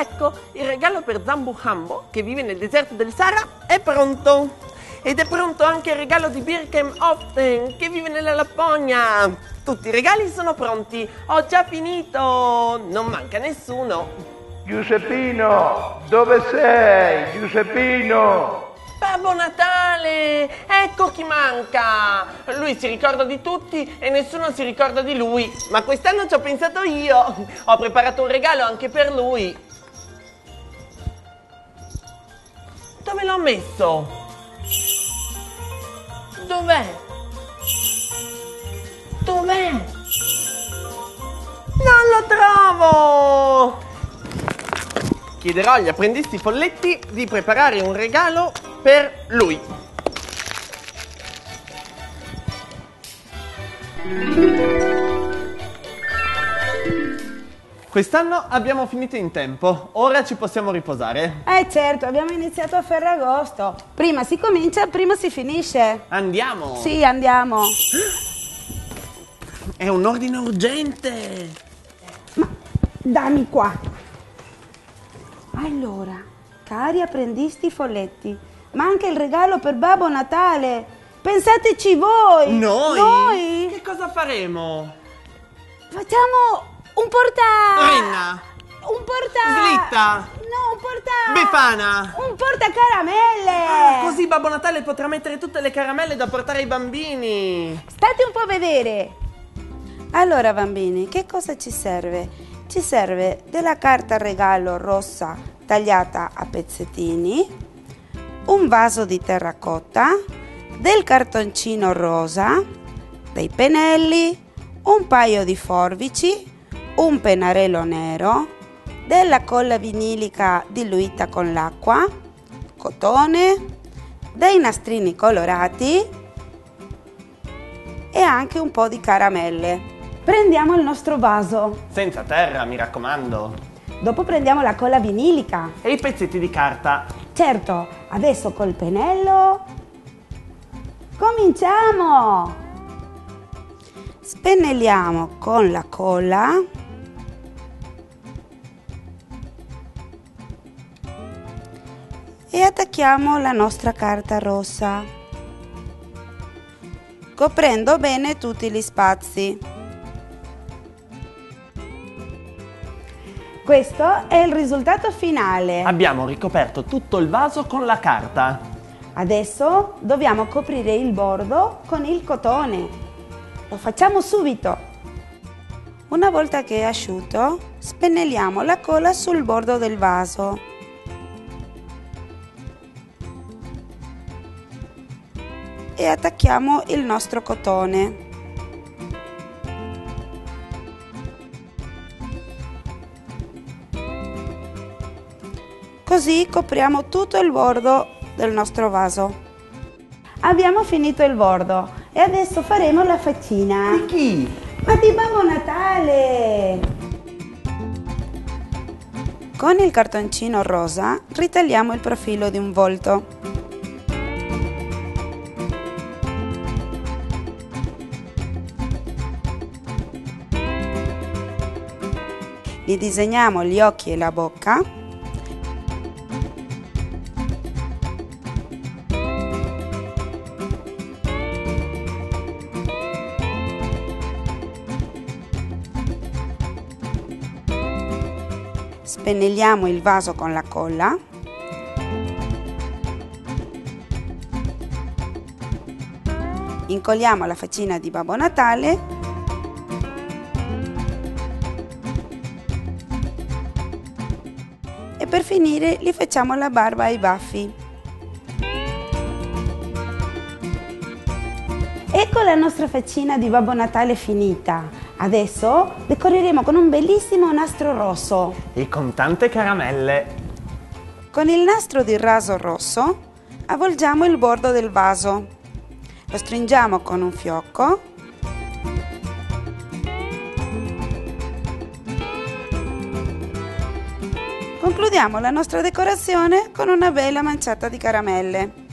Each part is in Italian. Ecco, il regalo per Zambu Hambo, che vive nel deserto del Sahara, è pronto. Ed è pronto anche il regalo di Birkem Hoften, che vive nella Lapponia. Tutti i regali sono pronti. Ho già finito. Non manca nessuno. Giuseppino, dove sei? Giuseppino! Babbo Natale! Ecco chi manca! Lui si ricorda di tutti e nessuno si ricorda di lui. Ma quest'anno ci ho pensato io. Ho preparato un regalo anche per lui. Dove l'ho messo? Dov'è? Dov'è? Non lo trovo! Chiederò agli apprendisti folletti di preparare un regalo per lui. Quest'anno abbiamo finito in tempo, ora ci possiamo riposare. Certo, abbiamo iniziato a Ferragosto. Prima si comincia, prima si finisce. Andiamo! Sì, andiamo. È un ordine urgente. Ma dammi qua. Allora, cari apprendisti folletti, manca il regalo per Babbo Natale. Pensateci voi! Noi? Che cosa faremo? Facciamo... un porta... renna! Un porta... slitta! No, un porta... befana! Un porta caramelle! Ah, così Babbo Natale potrà mettere tutte le caramelle da portare ai bambini! State un po' a vedere! Allora bambini, che cosa ci serve? Ci serve della carta regalo rossa tagliata a pezzettini, un vaso di terracotta, del cartoncino rosa, dei pennelli, un paio di forbici, un pennarello nero, della colla vinilica diluita con l'acqua, cotone, dei nastrini colorati e anche un po' di caramelle. Prendiamo il nostro vaso. Senza terra, mi raccomando. Dopo prendiamo la colla vinilica. E i pezzetti di carta. Certo, adesso col pennello cominciamo! Spennelliamo con la colla e attacchiamo la nostra carta rossa, coprendo bene tutti gli spazi. Questo è il risultato finale. Abbiamo ricoperto tutto il vaso con la carta. Adesso dobbiamo coprire il bordo con il cotone. Lo facciamo subito. Una volta che è asciutto, spennelliamo la colla sul bordo del vaso. E attacchiamo il nostro cotone. Così copriamo tutto il bordo del nostro vaso. Abbiamo finito il bordo e adesso faremo la faccina. Di chi? Ma di Babbo Natale! Con il cartoncino rosa ritagliamo il profilo di un volto. Gli disegniamo gli occhi e la bocca. Spennelliamo il vaso con la colla. Incolliamo la faccina di Babbo Natale. Per finire gli facciamo la barba e i baffi. Ecco la nostra faccina di Babbo Natale finita. Adesso decoreremo con un bellissimo nastro rosso. E con tante caramelle. Con il nastro di raso rosso avvolgiamo il bordo del vaso. Lo stringiamo con un fiocco. Concludiamo la nostra decorazione con una bella manciata di caramelle.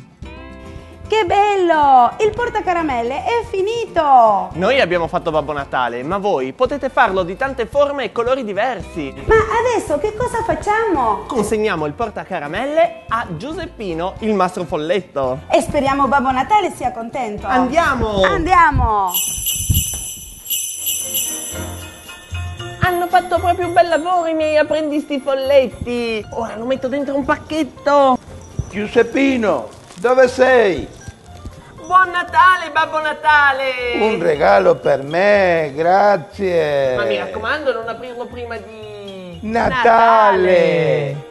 Che bello! Il portacaramelle è finito! Noi abbiamo fatto Babbo Natale, ma voi potete farlo di tante forme e colori diversi! Ma adesso che cosa facciamo? Consegniamo il portacaramelle a Giuseppino, il mastro folletto! E speriamo Babbo Natale sia contento! Andiamo! Andiamo! Hanno fatto proprio un bel lavoro i miei apprendisti folletti! Ora lo metto dentro un pacchetto! Giuseppino! Dove sei? Buon Natale, Babbo Natale! Un regalo per me, grazie! Ma mi raccomando, non aprirlo prima di... Natale!